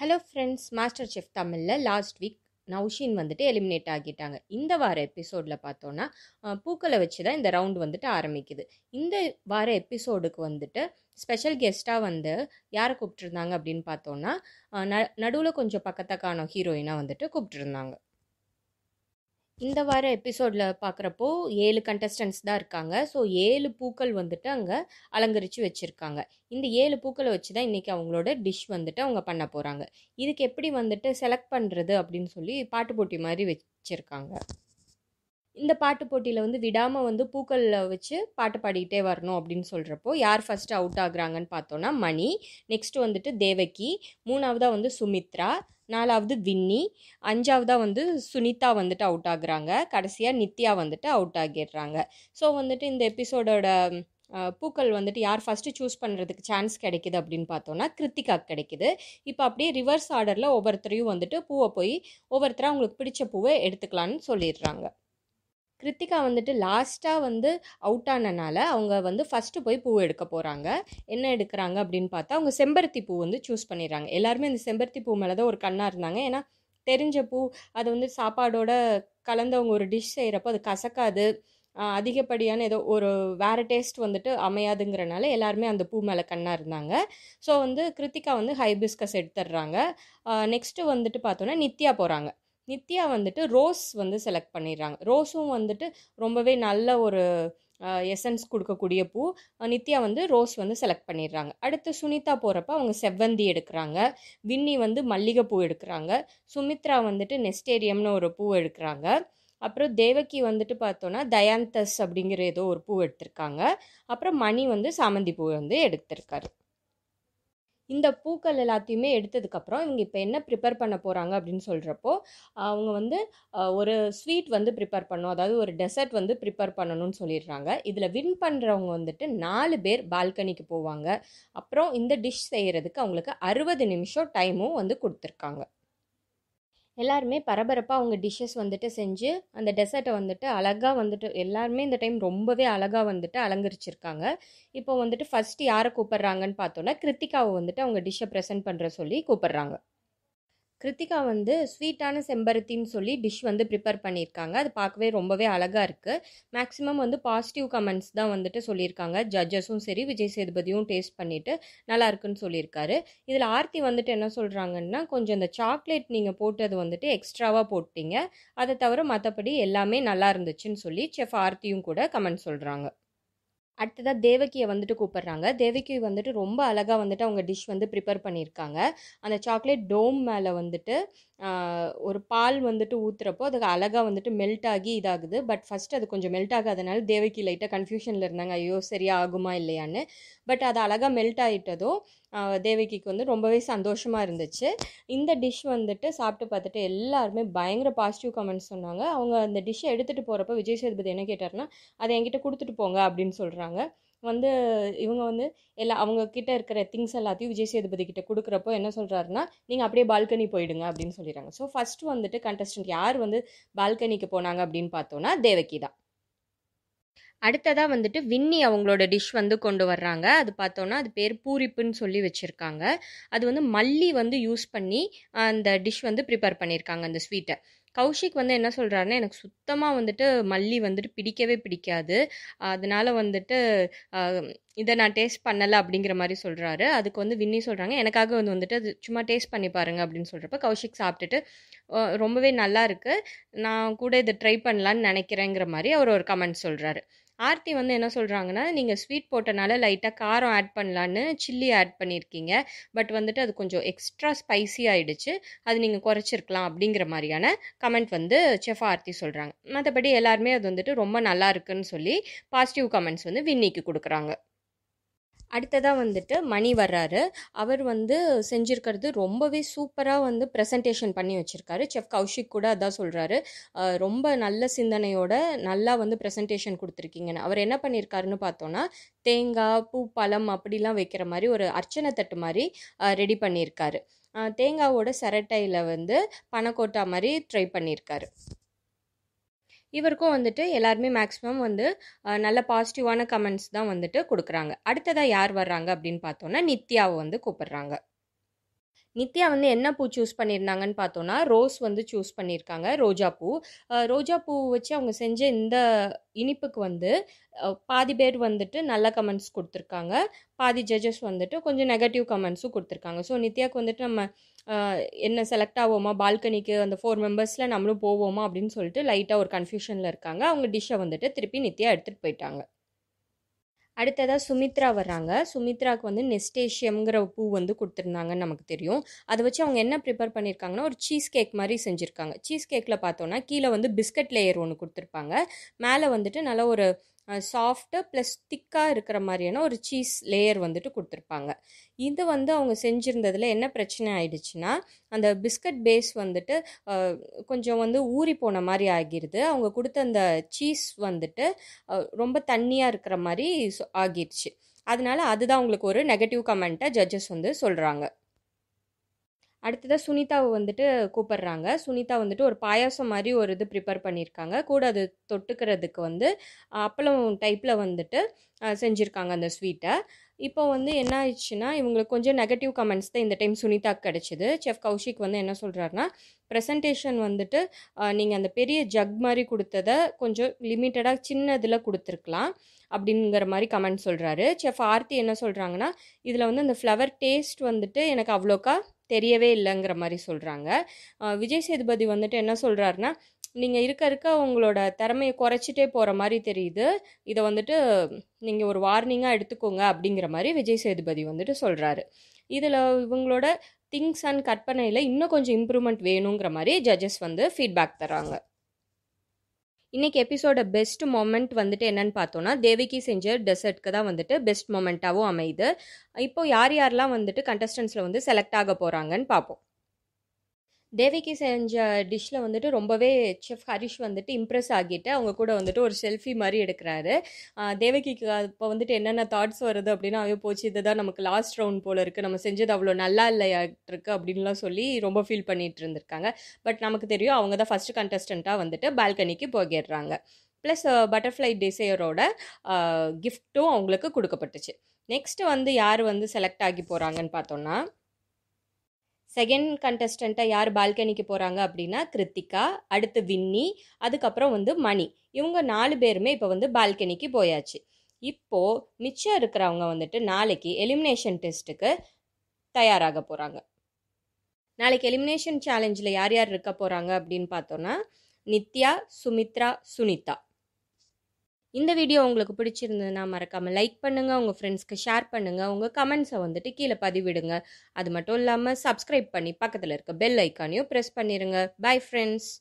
Hello friends master chef Tamil last week Nausheen वंदुट्टु eliminate आगिट्टांगा इंदा वार एपिसोडல பார்த்தோம்னா பூக்களை வச்சு தான் இந்த ரவுண்ட் வந்துட்டு ஆரம்பிக்குது இந்த வார எபிசோடுக்கு வந்துட்டு ஸ்பெஷல் கெஸ்டா வந்து யாரை கூப்பிட்டிருந்தாங்க அப்படினு பார்த்தோம்னா நடுவுல கொஞ்சம் பக்கத்தக்கான ஹீரோயினா வந்துட்டு கூப்பிட்டிருந்தாங்க இந்த வார எபிசோடல பார்க்கறப்போ 7 கண்டெஸ்டன்ட்ஸ் தான் இருக்காங்க சோ 7 பூக்கள் வந்துட்டு அங்க அலங்கரிச்சு வெச்சிருக்காங்க இந்த 7 பூக்களை வச்சு தான் இன்னைக்கு அவங்களோட டிஷ் வந்துட்டு அவங்க பண்ண போறாங்க இதுக்கு எப்படி வந்துட்டு செலக்ட் பண்றது அப்படினு சொல்லி பாட்டு போட்டி மாதிரி வெச்சிருக்காங்க இந்த பாட்டு போட்டியில வந்து விடாம வந்து பூக்கள் வச்சு பாட்டு பாடிட்டே வரணும் அப்படினு சொல்றப்போ யார் ஃபர்ஸ்ட் அவுட் ஆகுறாங்கன்னு பார்த்தோம்னா மணி நெக்ஸ்ட் வந்துட்டு தேவகி மூணாவதா வந்து சுமித்ரா நாலாவது வின்னி அஞ்சாவதாக வந்து சுனிதா வந்துட்டு அவுட் ஆகுறாங்க கடைசியாக நித்யா வந்துட்டு அவுட் ஆகிடுறாங்க ஸோ வந்துட்டு இந்த எபிசோடோட பூக்கள் வந்துட்டு யார் ஃபஸ்ட்டு சூஸ் பண்ணுறதுக்கு சான்ஸ் கிடைக்குது அப்படின்னு பார்த்தோன்னா கிருத்திகா கிடைக்குது இப்போ அப்படியே ரிவர்ஸ் ஆர்டரில் ஒவ்வொருத்தரையும் வந்துட்டு பூவை போய் ஒவ்வொருத்தராக அவங்களுக்கு பிடிச்ச பூவை எடுத்துக்கலான்னு சொல்லிடுறாங்க கிருத்திகா வந்துட்டு லாஸ்ட்டாக வந்து அவுட் ஆனனால அவங்க வந்து ஃபஸ்ட்டு போய் பூ எடுக்க போகிறாங்க என்ன எடுக்கிறாங்க அப்படின்னு பார்த்தா அவங்க செம்பருத்தி பூ வந்து சூஸ் பண்ணிடுறாங்க எல்லாருமே அந்த செம்பருத்தி பூ மேலே தான் ஒரு கண்ணாக இருந்தாங்க ஏன்னா தெரிஞ்ச பூ அது வந்து சாப்பாடோட கலந்தவங்க ஒரு டிஷ் செய்கிறப்போ அது கசக்காது அதிகப்படியான ஏதோ ஒரு வேறு டேஸ்ட் வந்துட்டு அமையாதுங்கிறனால எல்லாருமே அந்த பூ மேலே கண்ணாக இருந்தாங்க ஸோ வந்து கிருத்திகா வந்து ஹைபிஸ்கஸ் எடுத்துடுறாங்க நெக்ஸ்ட்டு வந்துட்டு பார்த்தோன்னா நித்யா போகிறாங்க நித்யா வந்துட்டு ரோஸ் வந்து செலக்ட் பண்ணிடுறாங்க ரோஸும் வந்துட்டு ரொம்பவே நல்ல ஒரு எசன்ஸ் கொடுக்கக்கூடிய பூ நித்யா வந்து ரோஸ் வந்து செலக்ட் பண்ணிடுறாங்க அடுத்து சுனிதா போகிறப்ப அவங்க செவ்வந்தி எடுக்கிறாங்க வின்னி வந்து மல்லிகைப்பூ எடுக்கிறாங்க சுமித்ரா வந்துட்டு நெஸ்டேரியம்னு ஒரு பூ எடுக்கிறாங்க அப்புறம் தேவகி வந்துட்டு பார்த்தோன்னா தயாந்தஸ் அப்படிங்கிற ஏதோ ஒரு பூ எடுத்திருக்காங்க அப்புறம் மணி வந்து சாமந்தி பூ வந்து எடுத்திருக்காரு இந்த பூக்கள் எல்லாத்தையுமே எடுத்ததுக்கப்புறம் இவங்க இப்போ என்ன ப்ரிப்பேர் பண்ண போகிறாங்க அப்படின்னு சொல்கிறப்போ அவங்க வந்து ஒரு ஸ்வீட் வந்து ப்ரிப்பேர் பண்ணணும் அதாவது ஒரு டெசர்ட் வந்து ப்ரிப்பேர் பண்ணணும்னு சொல்லிடுறாங்க இதில் வின் பண்ணுறவங்க வந்துட்டு 4 பேர் பால்கனிக்கு போவாங்க அப்புறம் இந்த டிஷ் செய்கிறதுக்கு அவங்களுக்கு 60 நிமிஷம் டைமும் வந்து கொடுத்துருக்காங்க எல்லாருமே பரபரப்பாக அவங்க டிஷ்ஷஸ் வந்துட்டு செஞ்சு அந்த டெசர்ட்டை வந்துட்டு அழகாக வந்துட்டு எல்லாருமே இந்த டைம் ரொம்பவே அழகாக வந்துட்டு அலங்கரிச்சிருக்காங்க இப்போ வந்துட்டு ஃபஸ்ட்டு யாரை கூப்பிட்றாங்கன்னு பார்த்தோன்னா கிருத்திகாவை வந்துட்டு அவங்க டிஷ்ஷை ப்ரெசென்ட் பண்ணுற சொல்லி கூப்பிட்றாங்க கிருத்திகா வந்து ஸ்வீட்டான செம்பருத்தின்னு சொல்லி டிஷ் வந்து ப்ரிப்பேர் பண்ணியிருக்காங்க அது பார்க்கவே ரொம்பவே அழகாக இருக்குது மேக்ஸிமம் வந்து பாசிட்டிவ் கமெண்ட்ஸ் தான் வந்துட்டு சொல்லியிருக்காங்க ஜட்ஜஸும் சரி விஜய் சேதுபதியும் டேஸ்ட் பண்ணிவிட்டு நல்லா இருக்குன்னு சொல்லியிருக்காரு இதில் ஆர்த்தி வந்துட்டு என்ன சொல்கிறாங்கன்னா கொஞ்சம் இந்த சாக்லேட் நீங்கள் போட்டது வந்துட்டு எக்ஸ்ட்ராவாக போட்டீங்க அதை தவிர மற்றபடி எல்லாமே நல்லா இருந்துச்சுன்னு சொல்லி செஃப் ஆர்த்தியும் கூட கமெண்ட் சொல்கிறாங்க அடுத்ததாக தேவகியை வந்துட்டு கூப்பிட்றாங்க தேவகி வந்துட்டு ரொம்ப அழகாக வந்துட்டு அவங்க டிஷ் வந்து ப்ரிப்பேர் பண்ணியிருக்காங்க அந்த சாக்லேட் டோம் மேலே வந்துட்டு ஒரு பால் வந்துட்டு ஊற்றுறப்போ அதுக்கு அழகாக வந்துட்டு மெல்ட் ஆகி இதாகுது பட் ஃபஸ்ட்டு அது கொஞ்சம் மெல்ட் ஆகாதனால தேவகி லைட்டாக கன்ஃபியூஷனில் இருந்தாங்க ஐயோ சரியா ஆகுமா இல்லையான்னு பட் அது அழகாக மெல்ட் ஆகிட்டதோ தேவகிக்கு வந்து ரொம்பவே சந்தோஷமாக இருந்துச்சு இந்த டிஷ் வந்துட்டு சாப்பிட்டு பார்த்துட்டு எல்லாருமே பயங்கர பாசிட்டிவ் கமெண்ட்ஸ் சொன்னாங்க அவங்க அந்த டிஷ்ஷை எடுத்துகிட்டு போகிறப்ப விஜய் சேதுபதி என்ன கேட்டார்னா அதை என்கிட்ட கொடுத்துட்டு போங்க அப்படின்னு சொல்கிறாங்க வந்து இவங்க வந்து எல்லா அவங்கக்கிட்ட இருக்கிற திங்ஸ் எல்லாத்தையும் விஜய் சேதுபதி கிட்ட கொடுக்குறப்போ என்ன சொல்கிறாருன்னா நீங்கள் அப்படியே பால்கனி போயிடுங்க அப்படின்னு சொல்லிடுறாங்க ஸோ ஃபஸ்ட்டு வந்துட்டு கண்டஸ்டன்ட் யார் வந்து பால்கனிக்கு போனாங்க அப்படின்னு பார்த்தோன்னா தேவகி தான் அடுத்ததாக வந்துட்டு வின்னி அவங்களோட டிஷ் வந்து கொண்டு வர்றாங்க அது பார்த்தோன்னா அது பேர் பூரிப்புன்னு சொல்லி வச்சுருக்காங்க அது வந்து மல்லி வந்து யூஸ் பண்ணி அந்த டிஷ் வந்து ப்ரிப்பேர் பண்ணியிருக்காங்க அந்த ஸ்வீட்டை கௌஷிக் வந்து என்ன சொல்கிறாருன்னா எனக்கு சுத்தமாக வந்துட்டு மல்லி வந்துட்டு பிடிக்கவே பிடிக்காது அதனால் வந்துட்டு இதை நான் டேஸ்ட் பண்ணலை அப்படிங்கிற மாதிரி சொல்கிறாரு அதுக்கு வந்து வின்னி சொல்கிறாங்க எனக்காக வந்து வந்துட்டு அது சும்மா டேஸ்ட் பண்ணி பாருங்க அப்படின்னு சொல்கிறப்ப கௌஷிக் சாப்பிட்டுட்டு ரொம்பவே நல்லா இருக்குது நான் கூட இதை ட்ரை பண்ணலான்னு நினைக்கிறேங்கிற மாதிரி அவர் ஒரு கமெண்ட் சொல்கிறாரு ஆர்த்தி வந்து என்ன சொல்கிறாங்கன்னா நீங்கள் ஸ்வீட் போட்டனால லைட்டாக காரம் ஆட் பண்ணலான்னு சில்லி ஆட் பண்ணியிருக்கீங்க பட் வந்துட்டு அது கொஞ்சம் எக்ஸ்ட்ரா ஸ்பைசி ஆகிடுச்சு அது நீங்கள் குறைச்சிருக்கலாம் அப்படிங்கிற மாதிரியான கமெண்ட் வந்து செஃப் ஆர்த்தி சொல்கிறாங்க மற்றபடி எல்லாருமே அது வந்துட்டு ரொம்ப நல்லா இருக்குன்னு சொல்லி பாசிட்டிவ் கமெண்ட்ஸ் வந்து வின்னிக்கு கொடுக்குறாங்க அடுத்ததாக வந்துட்டு மணி வர்றாரு அவர் வந்து செஞ்சுருக்கிறது ரொம்பவே சூப்பராக வந்து ப்ரெசன்டேஷன் பண்ணி வச்சுருக்காரு செஃப் கௌஷிக் கூட அதான் சொல்கிறாரு ரொம்ப நல்ல சிந்தனையோட நல்லா வந்து ப்ரெசன்டேஷன் கொடுத்துருக்கீங்கன்னு அவர் என்ன பண்ணியிருக்காருன்னு பார்த்தோன்னா தேங்காய் பூ பழம் அப்படிலாம் வைக்கிற மாதிரி ஒரு அர்ச்சனை தட்டு மாதிரி ரெடி பண்ணியிருக்காரு தேங்காவோட சரட்டையில் வந்து பனக்கோட்டா மாதிரி ட்ரை பண்ணியிருக்காரு இவருக்கும் வந்துட்டு எல்லாருமே மேக்ஸிமம் வந்து நல்ல பாசிட்டிவான கமெண்ட்ஸ் தான் வந்துட்டு கொடுக்குறாங்க அடுத்ததாக யார் வர்றாங்க அப்படின்னு பார்த்தோன்னா நித்யாவை வந்து கூப்பிட்றாங்க நித்யா வந்து என்ன பூ சூஸ் பண்ணியிருந்தாங்கன்னு பார்த்தோன்னா ரோஸ் வந்து சூஸ் பண்ணியிருக்காங்க, ரோஜாப்பூ. ரோஜாப்பூ வச்சு அவங்க செஞ்ச இந்த இனிப்புக்கு வந்து பாதி பேர் வந்துட்டு நல்ல கமெண்ட்ஸ் கொடுத்துருக்காங்க, பாதி ஜட்ஜஸ் வந்துட்டு கொஞ்சம் நெகட்டிவ் கமெண்ட்ஸும் கொடுத்துருக்காங்க. ஸோ நித்யாவுக்கு வந்துட்டு நம்ம என்ன செலக்ட் ஆவோமா, பால்கனிக்கு அந்த 4 members நம்மளும் போவோமா அப்படின்னு சொல்லிட்டு லைட்டாக ஒரு கன்ஃபியூஷனில் இருக்காங்க. அவங்க டிஷ்ஷை வந்துட்டு திருப்பி நித்யா எடுத்துகிட்டு போயிட்டாங்க. அடுத்ததாக சுமித்ரா வர்றாங்க. சுமித்ராவுக்கு வந்து நெஸ்டேஷியம்ங்கிற பூ வந்து கொடுத்துருந்தாங்கன்னு நமக்கு தெரியும். அதை வச்சு அவங்க என்ன ப்ரிப்பேர் பண்ணியிருக்காங்கன்னா ஒரு சீஸ் கேக் மாதிரி செஞ்சுருக்காங்க. சீஸ் கேக்கில் பார்த்தோன்னா கீழே வந்து பிஸ்கட் லேயர் ஒன்று கொடுத்துருப்பாங்க, மேலே வந்துட்டு நல்லா ஒரு சாஃப்ட்டு ப்ளஸ் திக்காக இருக்கிற மாதிரியான ஒரு சீஸ் லேயர் வந்துட்டு கொடுத்துருப்பாங்க. இது வந்து அவங்க செஞ்சுருந்ததில் என்ன பிரச்சனை ஆகிடுச்சுன்னா அந்த பிஸ்கட் பேஸ் வந்துட்டு கொஞ்சம் வந்து ஊறி போன மாதிரி ஆகிடுது. அவங்க கொடுத்த அந்த சீஸ் வந்துட்டு ரொம்ப தண்ணியாக இருக்கிற மாதிரி ஆகிடுச்சு. அதனால அதுதான் அவங்களுக்கு ஒரு நெகட்டிவ் கமெண்ட்டை ஜட்ஜஸ் வந்து சொல்கிறாங்க. அடுத்ததாக சுனிதாவை வந்துட்டு கூப்பிட்றாங்க. சுனிதா வந்துட்டு ஒரு பாயாசம் மாதிரி ஒரு இது ப்ரிப்பேர் பண்ணியிருக்காங்க. கூட அது தொட்டுக்கிறதுக்கு வந்து அப்பளம் டைப்பில் வந்துட்டு செஞ்சுருக்காங்க அந்த ஸ்வீட்டை. இப்போ வந்து என்ன ஆயிடுச்சுன்னா இவங்களுக்கு கொஞ்சம் நெகட்டிவ் கமெண்ட்ஸ் தான் இந்த டைம் சுனிதாவுக்கு கிடச்சிது. செஃப் கௌஷிக் வந்து என்ன சொல்கிறாருன்னா ப்ரெசன்டேஷன் வந்துட்டு நீங்கள் அந்த பெரிய ஜக் மாதிரி கொடுத்ததை கொஞ்சம் லிமிட்டடாக சின்ன இதில் கொடுத்துருக்கலாம் அப்படிங்கிற மாதிரி கமெண்ட் சொல்கிறாரு. செஃப் ஆர்த்தி என்ன சொல்கிறாங்கன்னா இதில் வந்து அந்த ஃப்ளவர் டேஸ்ட் வந்துட்டு எனக்கு அவ்வளோக்கா தெரியவே இல்லைங்கிற மாதிரி சொல்கிறாங்க. விஜய் சேதுபதி வந்துட்டு என்ன சொல்கிறாருன்னா நீங்கள் இருக்க உங்களோட திறமையை குறைச்சிட்டே போகிற மாதிரி தெரியுது, இதை வந்துட்டு நீங்கள் ஒரு வார்னிங்காக எடுத்துக்கோங்க அப்படிங்கிற மாதிரி விஜய் சேதுபதி வந்துட்டு சொல்கிறாரு. இதில் இவங்களோட திங்ஸ் அண்ட் கற்பனையில் இன்னும் கொஞ்சம் இம்ப்ரூவ்மெண்ட் வேணுங்கிற மாதிரி ஜட்ஜஸ் வந்து ஃபீட்பேக் தராங்க. இன்றைக்கி எபிசோட பெஸ்ட் மொமெண்ட் வந்துட்டு என்னென்னு பார்த்தோன்னா தேவிக்கு செஞ்ச டெசர்ட்க்கு தான் வந்துட்டு பெஸ்ட் மொமெண்ட்டாகவும் அமையுது. இப்போது யார் யாரெலாம் வந்துட்டு கண்டஸ்டன்ஸில் வந்து செலக்ட் ஆக போகிறாங்கன்னு பார்ப்போம். தேவிக்கு செஞ்ச டிஷ்ஷில் வந்துட்டு ரொம்பவே செஃப் ஹரிஷ் வந்துட்டு இம்ப்ரெஸ் ஆகிட்டு அவங்க கூட வந்துட்டு ஒரு செல்ஃபி மாதிரி எடுக்கிறாரு. தேவகிக்கு அப்போ வந்துட்டு என்னென்ன தாட்ஸ் வருது அப்படின்னா அவ போச்சு இதுதான் நமக்கு லாஸ்ட் ரவுண்ட் போல் இருக்குது, நம்ம செஞ்சது அவ்வளோ நல்லா இல்லையாட்டிருக்கு அப்படின்லாம் சொல்லி ரொம்ப ஃபீல் பண்ணிகிட்டு இருந்திருக்காங்க. பட் நமக்கு தெரியும் அவங்க தான் ஃபஸ்ட்டு கண்டஸ்டண்ட்டாக வந்துட்டு பால்கனிக்கு போயிடுறாங்க. ப்ளஸ் பட்டர்ஃப்ளை டிசையரோட கிஃப்ட்டும் அவங்களுக்கு கொடுக்கப்பட்டுச்சு. நெக்ஸ்ட்டு வந்து யார் வந்து செலக்ட் ஆகி போகிறாங்கன்னு பார்த்தோன்னா செகண்ட் கண்டஸ்டண்ட்டாக யார் பால்கனிக்கு போகிறாங்க அப்படின்னா கிருத்திகா, அடுத்து வின்னி, அதுக்கப்புறம் வந்து மணி. இவங்க 4 பேருமே இப்போ வந்து பால்கனிக்கு போயாச்சு. இப்போது மிச்சம் இருக்கிறவங்க வந்துட்டு நாளைக்கு எலிமினேஷன் டெஸ்ட்டுக்கு தயாராக போகிறாங்க. நாளைக்கு எலிமினேஷன் சேலஞ்சில் யார் யார் இருக்க போகிறாங்க அப்படின்னு பார்த்தோன்னா நித்யா, சுமித்ரா, சுனிதா. இந்த வீடியோ உங்களுக்கு பிடிச்சிருந்ததுன்னா மறக்காமல் லைக் பண்ணுங்கள், உங்கள் ஃப்ரெண்ட்ஸ்க்கு ஷேர் பண்ணுங்கள், உங்கள் கமெண்ட்ஸை வந்துட்டு கீழே பதிவிடுங்க. அது மட்டும் இல்லாமல் சப்ஸ்கிரைப் பண்ணி பக்கத்தில் இருக்க பெல் ஐக்கானையும் ப்ரெஸ் பண்ணிடுங்க. Bye friends.